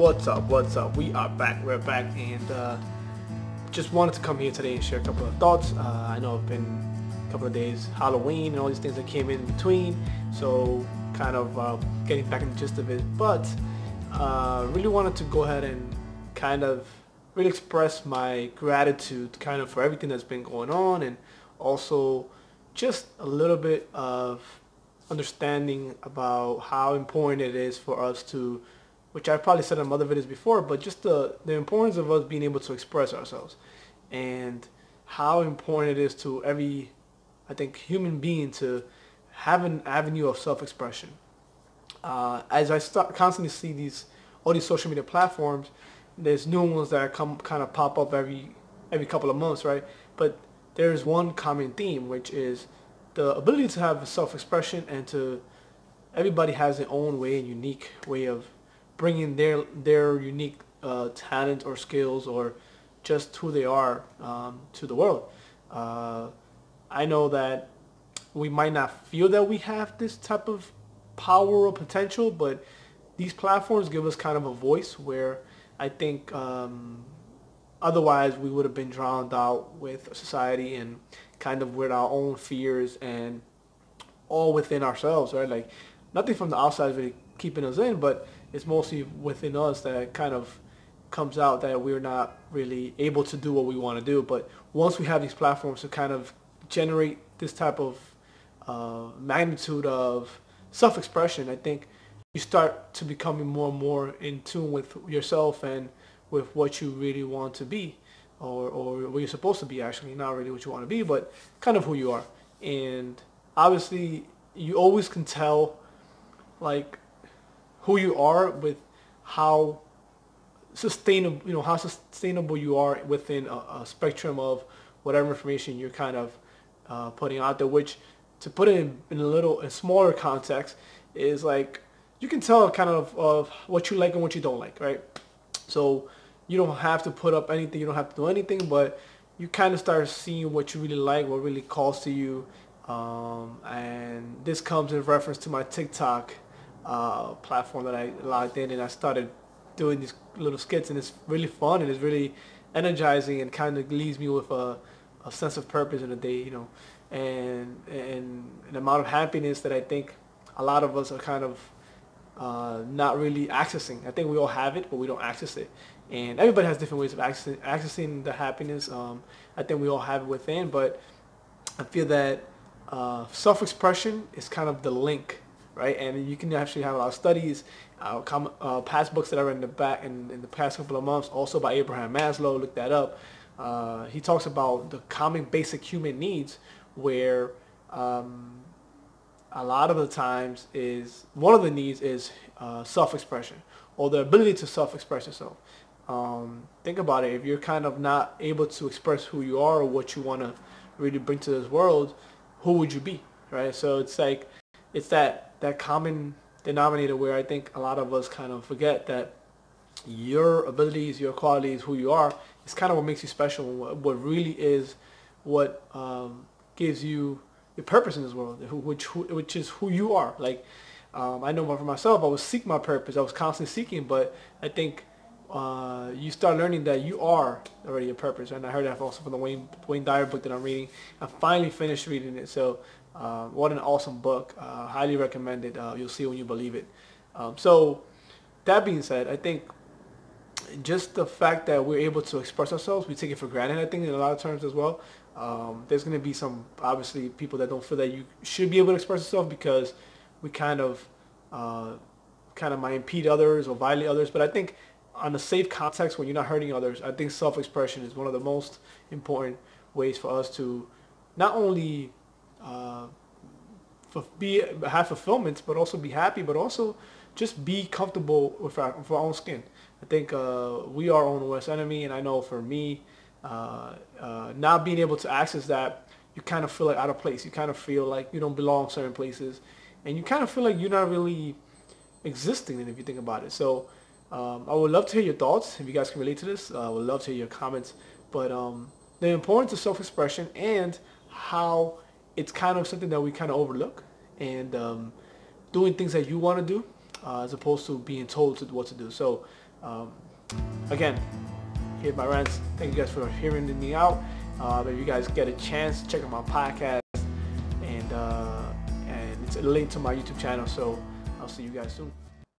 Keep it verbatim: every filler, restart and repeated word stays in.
What's up, what's up? We are back, we're back, and uh, just wanted to come here today and share a couple of thoughts. Uh, I know it's been a couple of days, Halloween and all these things that came in between, so kind of uh, getting back in the gist of it, but uh, really wanted to go ahead and kind of really express my gratitude kind of for everything that's been going on, and also just a little bit of understanding about how important it is for us to, which I've probably said in other videos before, but just the, the importance of us being able to express ourselves and how important it is to every, I think, human being to have an avenue of self-expression. Uh, as I start, constantly see these, all these social media platforms, there's new ones that come kind of pop up every, every couple of months, right? But there's one common theme, which is the ability to have self-expression, and to, everybody has their own way and unique way of bringing their their unique uh, talent or skills or just who they are um, to the world. Uh, I know that we might not feel that we have this type of power or potential, but these platforms give us kind of a voice where I think um, otherwise we would have been drowned out with society and kind of with our own fears and all within ourselves, right? Like nothing from the outside is really keeping us in, but it's mostly within us that kind of comes out that we're not really able to do what we want to do. But once we have these platforms to kind of generate this type of uh, magnitude of self-expression, I think you start to becoming more and more in tune with yourself and with what you really want to be, or, or what you're supposed to be, actually, not really what you want to be, but kind of who you are. And obviously you always can tell, like, who you are with how sustainable, you know, how sustainable you are within a, a spectrum of whatever information you're kind of uh, putting out there. Which, to put it in, in a little, in smaller context, is like you can tell kind of of what you like and what you don't like, right? So you don't have to put up anything, you don't have to do anything, but you kind of start seeing what you really like, what really calls to you, um, and this comes in reference to my TikTok Uh, platform that I logged in, and I started doing these little skits, and it's really fun and it's really energizing and kind of leaves me with a, a sense of purpose in the day, you know, and and an amount of happiness that I think a lot of us are kind of uh, not really accessing. I think we all have it, but we don't access it, and everybody has different ways of accessing, accessing the happiness. Um, I think we all have it within, but I feel that uh, self-expression is kind of the link, right? And you can actually have a lot of studies, uh, com uh, past books that are in the back in, in the past couple of months, also by Abraham Maslow, look that up. Uh, he talks about the common basic human needs, where um, a lot of the times is, one of the needs is uh, self-expression, or the ability to self-express yourself. Um, think about it, if you're kind of not able to express who you are or what you want to really bring to this world, who would you be, right? So it's like, it's that, that common denominator where I think a lot of us kind of forget that your abilities, your qualities, who you are, is kind of what makes you special, what really is what um, gives you your purpose in this world, which which is who you are. Like, um, I know for myself, I was seeking my purpose, I was constantly seeking, but I think uh, you start learning that you are already your purpose. And I heard that also from the Wayne, Wayne Dyer book that I'm reading. I finally finished reading it, so Uh, what an awesome book. Uh, highly recommended. Uh, You'll See It When You Believe It. Um, so that being said, I think just the fact that we're able to express ourselves, we take it for granted, I think, in a lot of terms as well. Um, there's going to be some, obviously, people that don't feel that you should be able to express yourself because we kind of uh, kind of might impede others or violate others. But I think on a safe context, when you're not hurting others, I think self-expression is one of the most important ways for us to not only Uh, for be have fulfillments, but also be happy, but also just be comfortable with our, with our own skin. I think uh, we are our own worst enemy, and I know for me, uh, uh, not being able to access that, you kind of feel like out of place. You kind of feel like you don't belong certain places, and you kind of feel like you're not really existing. And if you think about it, so um, I would love to hear your thoughts. If you guys can relate to this, uh, I would love to hear your comments. But um, the importance of self-expression and how it's kind of something that we kind of overlook, and um, doing things that you want to do uh, as opposed to being told to what to do. So Um, again, here's my rants. Thank you guys for hearing me out. Uh, if you guys get a chance, check out my podcast, and uh, and it's a link to my YouTube channel. So I'll see you guys soon.